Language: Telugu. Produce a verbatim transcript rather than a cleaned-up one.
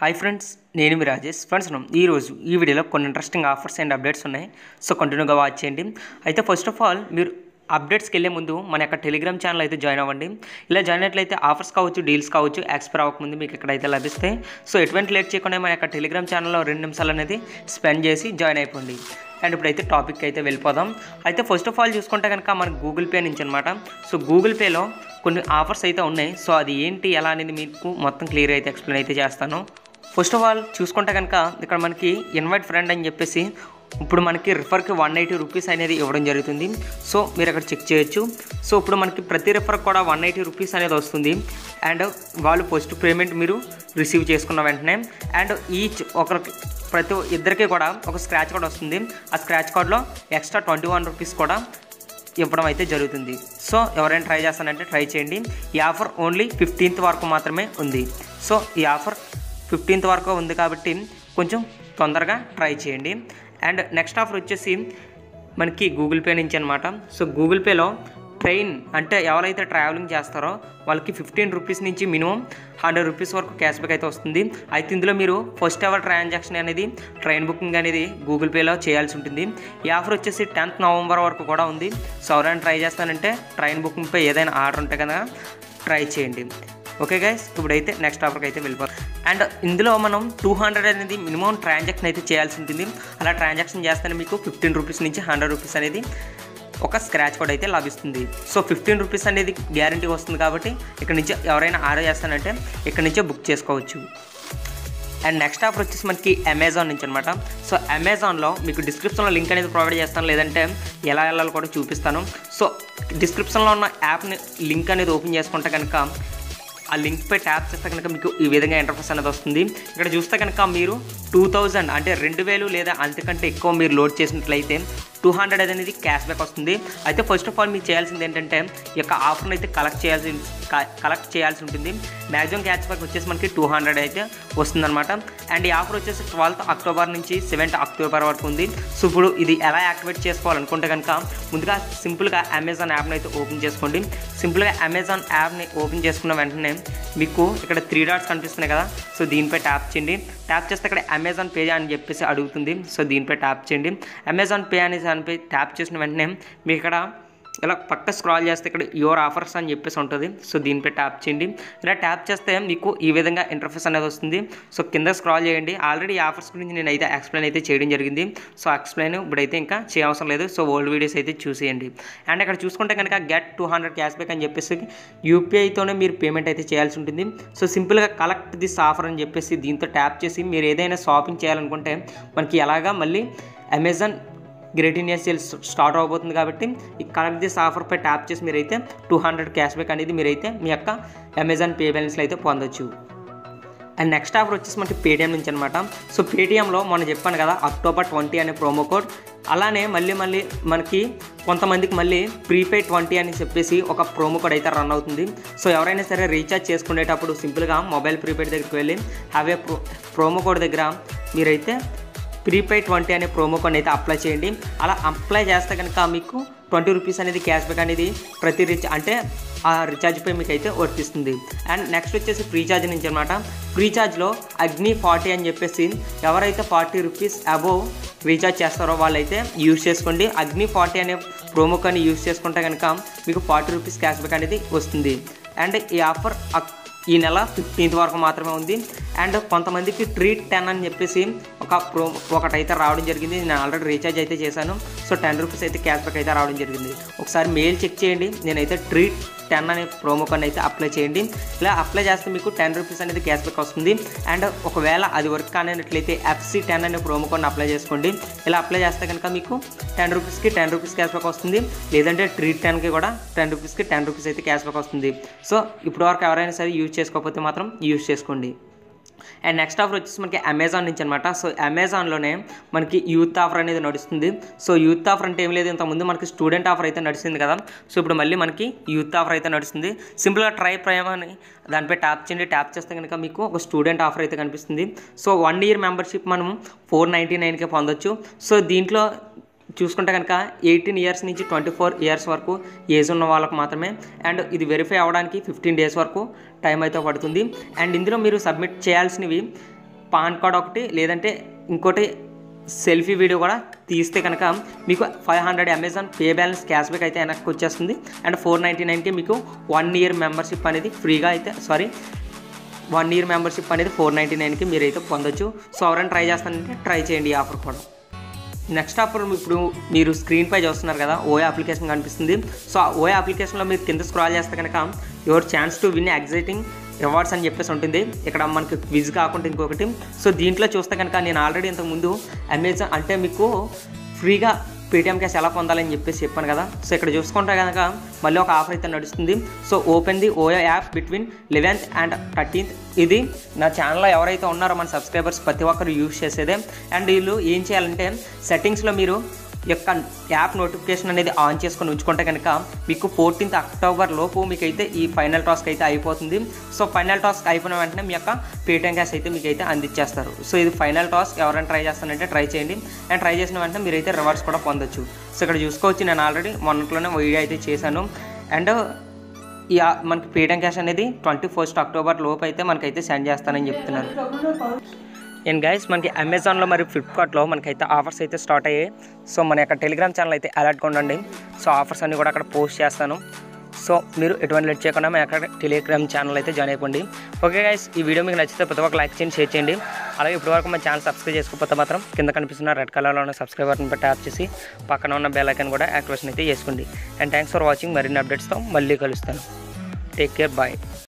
హాయ్ ఫ్రెండ్స్, నేను మీ రాజేష్. ఫ్రెండ్స్, మనం ఈరోజు ఈ వీడియోలో కొన్ని ఇంట్రెస్టింగ్ ఆఫర్స్ అండ్ అప్డేట్స్ ఉన్నాయి. సో కంటిన్యూగా వాచ్ చేయండి. అయితే ఫస్ట్ ఆఫ్ ఆల్, మీరు అప్డేట్స్కి వెళ్ళే ముందు మన యొక్క టెలిగ్రామ్ ఛానల్ అయితే జాయిన్ అవ్వండి. ఇలా జాయిన్ అయినట్లయితే ఆఫర్స్ కావచ్చు, డీల్స్ కావచ్చు, ఎక్స్పైర్ అవ్వకముందు మీకు ఇక్కడైతే లభిస్తాయి. సో ఎటువంటి లేట్ చేయకుండా మన యొక్క టెలిగ్రామ్ ఛానల్లో రెండు నిమిషాలు అనేది స్పెండ్ చేసి జాయిన్ అయిపోండి. అండ్ ఇప్పుడైతే టాపిక్ అయితే వెళ్ళిపోదాం. అయితే ఫస్ట్ ఆఫ్ ఆల్ చూసుకుంటే కనుక మన గూగుల్ పే నుంచి అనమాట. సో గూగుల్ పేలో కొన్ని ఆఫర్స్ అయితే ఉన్నాయి. సో అది ఏంటి, ఎలా అనేది మీకు మొత్తం క్లియర్ అయితే ఎక్స్ప్లెయిన్ అయితే చేస్తాను. ఫస్ట్ ఆఫ్ ఆల్ చూసుకుంటే కనుక ఇక్కడ మనకి ఇన్వైట్ ఫ్రెండ్ అని చెప్పేసి ఇప్పుడు మనకి రిఫర్కి వన్ ఎయిటీ రూపీస్ అనేది ఇవ్వడం జరుగుతుంది. సో మీరు అక్కడ చెక్ చేయొచ్చు. సో ఇప్పుడు మనకి ప్రతి రిఫర్ కూడా వన్ ఎయిటీ రూపీస్ అనేది వస్తుంది. అండ్ వాళ్ళు పోస్ట్ పేమెంట్ మీరు రిసీవ్ చేసుకున్న వెంటనే అండ్ ఈచ్ ఒకరికి ప్రతి ఇద్దరికి కూడా ఒక స్క్రాచ్ కార్డ్ వస్తుంది. ఆ స్క్రాచ్ కార్డ్లో ఎక్స్ట్రా ట్వంటీ వన్ రూపీస్ కూడా ఇవ్వడం అయితే జరుగుతుంది. సో ఎవరైనా ట్రై చేస్తానంటే ట్రై చేయండి. ఈ ఆఫర్ ఓన్లీ ఫిఫ్టీన్త్ వరకు మాత్రమే ఉంది. సో ఈ ఆఫర్ ఫిఫ్టీన్త్ వరకు ఉంది కాబట్టి కొంచెం తొందరగా ట్రై చేయండి. అండ్ నెక్స్ట్ ఆఫర్ వచ్చేసి మనకి గూగుల్ పే నుంచి అనమాట. సో గూగుల్ పేలో ట్రైన్ అంటే ఎవరైతే ట్రావెలింగ్ చేస్తారో వాళ్ళకి ఫిఫ్టీన్ రూపీస్ నుంచి మినిమం హండ్రెడ్ రూపీస్ వరకు క్యాష్ బ్యాక్ అయితే వస్తుంది. అయితే ఇందులో మీరు ఫస్ట్ అవర్ ట్రాన్సాక్షన్ అనేది ట్రైన్ బుకింగ్ అనేది గూగుల్ పేలో చేయాల్సి ఉంటుంది. ఈ ఆఫర్ వచ్చేసి టెన్త్ నవంబర్ వరకు కూడా ఉంది. సో ఎవరైనా ట్రై చేస్తానంటే ట్రైన్ బుకింగ్పై ఏదైనా ఆర్డర్ ఉంటే కనుక ట్రై చేయండి. ఓకే గైస్, ఇప్పుడైతే నెక్స్ట్ ఆఫర్కి అయితే వెళ్ళిపోతాం. అండ్ ఇందులో మనం టూ హండ్రెడ్ అనేది మినిమం ట్రాన్సాక్షన్ అయితే చేయాల్సి ఉంటుంది. అలా ట్రాన్సాక్షన్ చేస్తేనే మీకు ఫిఫ్టీన్ రూపీస్ నుంచి హండ్రెడ్ రూపీస్ అనేది ఒక స్క్రాచ్ కార్డ్ అయితే లభిస్తుంది. సో ఫిఫ్టీన్ రూపీస్ అనేది గ్యారంటీ వస్తుంది కాబట్టి ఇక్కడ నుంచి ఎవరైనా ఆర్డర్ చేస్తానంటే ఇక్కడ నుంచే బుక్ చేసుకోవచ్చు. అండ్ నెక్స్ట్ ఆఫర్ వచ్చేసి మనకి అమెజాన్ నుంచి అనమాట. సో అమెజాన్లో మీకు డిస్క్రిప్షన్లో లింక్ అనేది ప్రొవైడ్ చేస్తాను, లేదంటే ఎలా వెళ్ళాలో కూడా చూపిస్తాను. సో డిస్క్రిప్షన్లో ఉన్న యాప్ని లింక్ అనేది ఓపెన్ చేసుకుంటే కనుక ఆ లింక్పై ట్యాప్ చేస్తే కనుక మీకు ఈ విధంగా ఇంటర్ఫేస్ అనేది వస్తుంది. ఇక్కడ చూస్తే కనుక మీరు టూ థౌజండ్ అంటే రెండు వేలు లేదా అంతకంటే ఎక్కువ మీరు లోడ్ చేసినట్లయితే టూ హండ్రెడ్ అనేది క్యాష్ బ్యాక్ వస్తుంది. అయితే ఫస్ట్ ఆఫ్ ఆల్ మీకు చేయాల్సింది ఏంటంటే ఈ యొక్క ఆఫర్ని అయితే కలెక్ట్ చేయాల్సి కలెక్ట్ చేయాల్సి ఉంటుంది. మ్యాక్సిమం క్యాష్ బ్యాక్ వచ్చేసి మనకి టూ హండ్రెడ్ అయితే వస్తుందన్నమాట. అండ్ ఈ ఆఫర్ వచ్చేసి ట్వెల్త్ అక్టోబర్ నుంచి సెవెంత్ అక్టోబర్ వరకు ఉంది. సో ఇప్పుడు ఇది ఎలా యాక్టివేట్ చేసుకోవాలనుకుంటే కనుక ముందుగా సింపుల్గా అమెజాన్ యాప్ని అయితే ఓపెన్ చేసుకోండి. సింపుల్గా అమెజాన్ యాప్ని ఓపెన్ చేసుకున్న వెంటనే మీకు ఇక్కడ త్రీ డాట్స్ కనిపిస్తున్నాయి కదా, సో దీనిపై ట్యాప్ చేయండి. ట్యాప్ చేస్తే అక్కడ అమెజాన్ పే అని చెప్పేసి అడుగుతుంది. సో దీనిపై ట్యాప్ చేయండి. అమెజాన్ పే అనే దానిపై ట్యాప్ చేసిన వెంటనే మీకు ఇక్కడ ఇలా పక్క స్క్రాల్ చేస్తే ఇక్కడ యువర్ ఆఫర్స్ అని చెప్పేసి ఉంటుంది. సో దీనిపై ట్యాప్ చేయండి. ఇలా ట్యాప్ చేస్తే మీకు ఈ విధంగా ఇంటర్ఫేస్ అనేది వస్తుంది. సో కింద స్క్రాల్ చేయండి. ఆల్రెడీ ఆఫర్స్ గురించి నేను అయితే ఎక్స్ప్లెయిన్ అయితే చేయడం జరిగింది. సో ఎక్స్ప్లెయిన్ ఇప్పుడైతే ఇంకా చేయవసరం లేదు. సో ఓల్డ్ వీడియోస్ అయితే చూసేయండి. అండ్ అక్కడ చూసుకుంటే కనుక get two hundred cash back అని చెప్పేసి యూపీఐతోనే మీరు పేమెంట్ అయితే చేయాల్సి ఉంటుంది. సో సింపుల్గా కలెక్ట్ దిస్ ఆఫర్ అని చెప్పేసి దీంతో ట్యాప్ చేసి మీరు ఏదైనా షాపింగ్ చేయాలనుకుంటే మనకి ఎలాగా మళ్ళీ Amazon great Indian sale start అవబోతుంది కాబట్టి ఈ కలెక్ట్ దిస్ ఆఫర్పై ట్యాప్ చేసి మీరైతే టూ హండ్రెడ్ క్యాష్ బ్యాక్ అనేది మీరైతే మీ యొక్క అమెజాన్ పే బ్యాలెన్స్లో అయితే పొందొచ్చు. అండ్ నెక్స్ట్ ఆఫర్ వచ్చేసి మనకి పేటీఎం నుంచి అనమాట. సో పేటీఎంలో మనం చెప్పాను కదా అక్టోబర్ ట్వంటీ అనే ప్రోమో కోడ్, అలానే మళ్ళీ మళ్ళీ మనకి కొంతమందికి మళ్ళీ ప్రీపెయిడ్ ట్వంటీ అని చెప్పేసి ఒక ప్రోమో కోడ్ అయితే రన్ అవుతుంది. సో ఎవరైనా సరే రీఛార్జ్ చేసుకునేటప్పుడు సింపుల్గా మొబైల్ ప్రీపెయిడ్ దగ్గరికి వెళ్ళి అవే ప్రో ప్రోమో కోడ్ దగ్గర మీరైతే ప్రీపెయిడ్ ట్వంటీ అనే ప్రోమో కోడ్ అయితే అప్లై చేయండి. అలా అప్లై చేస్తే కనుక మీకు ట్వంటీ రూపీస్ అనేది క్యాష్ బ్యాక్ అనేది ప్రతి రీచ్ అంటే ఆ రీఛార్జ్పై మీకు అయితే వర్తిస్తుంది. అండ్ నెక్స్ట్ వచ్చేసి ఫ్రీఛార్జ్ నుంచి అనమాట. ఫ్రీఛార్జ్లో అగ్ని ఫార్టీ అని చెప్పేసి ఎవరైతే ఫార్టీ రూపీస్ అబోవ్ రీఛార్జ్ చేస్తారో వాళ్ళైతే యూజ్ చేసుకోండి. అగ్ని ఫార్టీ అనే ప్రోమో కోడ్ని యూజ్ చేసుకుంటే కనుక మీకు ఫార్టీ రూపీస్ క్యాష్ బ్యాక్ అనేది వస్తుంది. అండ్ ఈ ఆఫర్ ఈ నెల ఫిఫ్టీన్త్ వరకు మాత్రమే ఉంది. అండ్ కొంతమందికి ట్రీట్ టెన్ అని చెప్పేసి ఒక ప్రో ఒకటైతే రావడం జరిగింది. నేను ఆల్రెడీ రీఛార్జ్ అయితే చేశాను. సో టెన్ రూపీస్ అయితే క్యాష్ బ్యాక్ అయితే రావడం జరిగింది. ఒకసారి మెయిల్ చెక్ చేయండి. నేనైతే ట్రీట్ టెన్ అనే ప్రోమో కోడ్ అయితే అప్లై చేయండి. ఇలా అప్లై చేస్తే మీకు టెన్ రూపీస్ అనేది క్యాష్ బ్యాక్ వస్తుంది. అండ్ ఒకవేళ అది వర్క్ కానట్లయితే ఎఫ్సీ టెన్ అనే ప్రోమో కోడ్ని అప్లై చేసుకోండి. ఇలా అప్లై చేస్తే కనుక మీకు టెన్ రూపీస్కి టెన్ రూపీస్ క్యాష్ బ్యాక్ వస్తుంది. లేదంటే ట్రీట్ టెన్కి కూడా టెన్ రూపీస్కి టెన్ రూపీస్ అయితే క్యాష్ బ్యాక్ వస్తుంది. సో ఇప్పటివరకు ఎవరైనా సరే యూజ్ చేసుకోకపోతే మాత్రం యూజ్ చేసుకోండి. అండ్ నెక్స్ట్ ఆఫర్ వచ్చేసి మనకి అమెజాన్ నుంచి అనమాట. సో అమెజాన్లోనే మనకి యూత్ ఆఫర్ అనేది నడుస్తుంది. సో యూత్ ఆఫర్ అంటే ఏం లేదు, ఇంతకుముందు మనకి స్టూడెంట్ ఆఫర్ అయితే నడిచింది కదా. సో ఇప్పుడు మళ్ళీ మనకి యూత్ ఆఫర్ అయితే నడుస్తుంది. సింపుల్గా ట్రై ప్రైమ్ అని దానిపై ట్యాప్ చేయండి. ట్యాప్ చేస్తే కనుక మీకు ఒక స్టూడెంట్ ఆఫర్ అయితే కనిపిస్తుంది. సో వన్ ఇయర్ మెంబర్షిప్ మనం ఫోర్ నైంటీ నైన్కే పొందొచ్చు. సో దీంట్లో చూసుకుంటే కనుక ఎయిటీన్ ఇయర్స్ నుంచి ట్వంటీ ఫోర్ ఇయర్స్ వరకు ఏజ్ ఉన్న వాళ్ళకు మాత్రమే. అండ్ ఇది వెరిఫై అవ్వడానికి ఫిఫ్టీన్ డేస్ వరకు టైం అయితే పడుతుంది. అండ్ ఇందులో మీరు సబ్మిట్ చేయాల్సినవి పాన్ కార్డ్ ఒకటి లేదంటే ఇంకోటి సెల్ఫీ వీడియో కూడా తీస్తే కనుక మీకు five hundred Amazon pay balance cash back అయితే వెనక్కి వచ్చేస్తుంది. అండ్ ఫోర్ నైంటీ నైన్కి మీకు వన్ ఇయర్ మెంబర్షిప్ అనేది ఫ్రీగా అయితే సారీ వన్ ఇయర్ మెంబర్షిప్ అనేది ఫోర్ నైంటీ నైన్కి మీరైతే పొందొచ్చు. సో ఎవరైనా ట్రై చేస్తానంటే ట్రై చేయండి ఈ ఆఫర్ కూడా. నెక్స్ట్ ఆఫర్ ఇప్పుడు మీరు స్క్రీన్పై చూస్తున్నారు కదా, ఓయో అప్లికేషన్ కనిపిస్తుంది. సో ఆ ఓయో అప్లికేషన్లో మీరు కింద స్క్రాల్ చేస్తే కనుక your chance to win exciting rewards అని చెప్పేసి ఉంటుంది. ఇక్కడ మనకి క్విజ్ కాకుండా ఇంకొకటి. సో దీంట్లో చూస్తే కనుక నేను ఆల్రెడీ ఇంతకుముందు అమెజాన్ అంటే మీకు ఫ్రీగా పేటిఎం క్యాష్ ఎలా పొందాలని చెప్పేసి చెప్పాను కదా. సో ఇక్కడ చూసుకుంటే కనుక మళ్ళీ ఒక ఆఫర్ అయితే నడుస్తుంది. So open the OYO app between eleventh and thirteenth. ఇది నా ఛానల్లో ఎవరైతే ఉన్నారో మన సబ్స్క్రైబర్స్ ప్రతి ఒక్కరు యూజ్ చేసేదే. అండ్ వీళ్ళు ఏం చేయాలంటే సెట్టింగ్స్లో మీరు యొక్క యాప్ నోటిఫికేషన్ అనేది ఆన్ చేసుకొని ఉంచుకుంటే కనుక మీకు ఫోర్టీన్త్ అక్టోబర్ లోపు మీకైతే ఈ ఫైనల్ టాస్క్ అయితే అయిపోతుంది. సో ఫైనల్ టాస్క్ అయిపోయిన వెంటనే మీ యొక్క పేటిఎం క్యాష్ అయితే మీకైతే అందించేస్తారు. సో ఇది ఫైనల్ టాస్క్, ఎవరైనా ట్రై చేస్తానంటే ట్రై చేయండి. అండ్ ట్రై చేసిన వెంటనే మీరైతే రివార్డ్స్ కూడా పొందొచ్చు. సో ఇక్కడ చూసుకోవచ్చు, నేను ఆల్రెడీ మొన్నట్లోనే వీడియో అయితే చేశాను. అండ్ ఈ మనకి పేటిఎం క్యాష్ అనేది ట్వంటీ ఫస్ట్ అక్టోబర్ లోపు అయితే మనకైతే సెండ్ చేస్తానని చెప్తున్నారు. అండ్ గైస్ మనకి అమెజాన్లో మరియు ఫ్లిప్కార్ట్లో మనకైతే ఆఫర్స్ అయితే స్టార్ట్ అయ్యాయి. సో మన యొక్క టెలిగ్రామ్ ఛానల్ అయితే అలర్ట్గా ఉండండి. సో ఆఫర్స్ అన్నీ కూడా అక్కడ పోస్ట్ చేస్తాను. సో మీరు ఎటువంటి లెట్ చేయకుండా మన యొక్క టెలిగ్రామ్ ఛానల్ అయితే జాయిన్ అయిపోండి. ఓకే గైస్, ఈ వీడియో మీకు నచ్చితే ప్రతి ఒక్క లైక్ చేయండి, షేర్ చేయండి. అలాగే ఇప్పటివరకు మన ఛానల్ సబ్స్క్రైబ్ చేసుకోకపోతే మాత్రం కింద కనిపిస్తున్న రెడ్ కలర్లో ఉన్న సబ్స్క్రైబ్ బటన్పై ట్యాప్ చేసి పక్కన ఉన్న బెల్ ఐకాన్ కూడా యాక్టివేషన్ అయితే చేసుకోండి. And thanks for watching. మరిన్ని అప్డేట్స్తో మళ్ళీ కలుస్తాను. Take care, bye.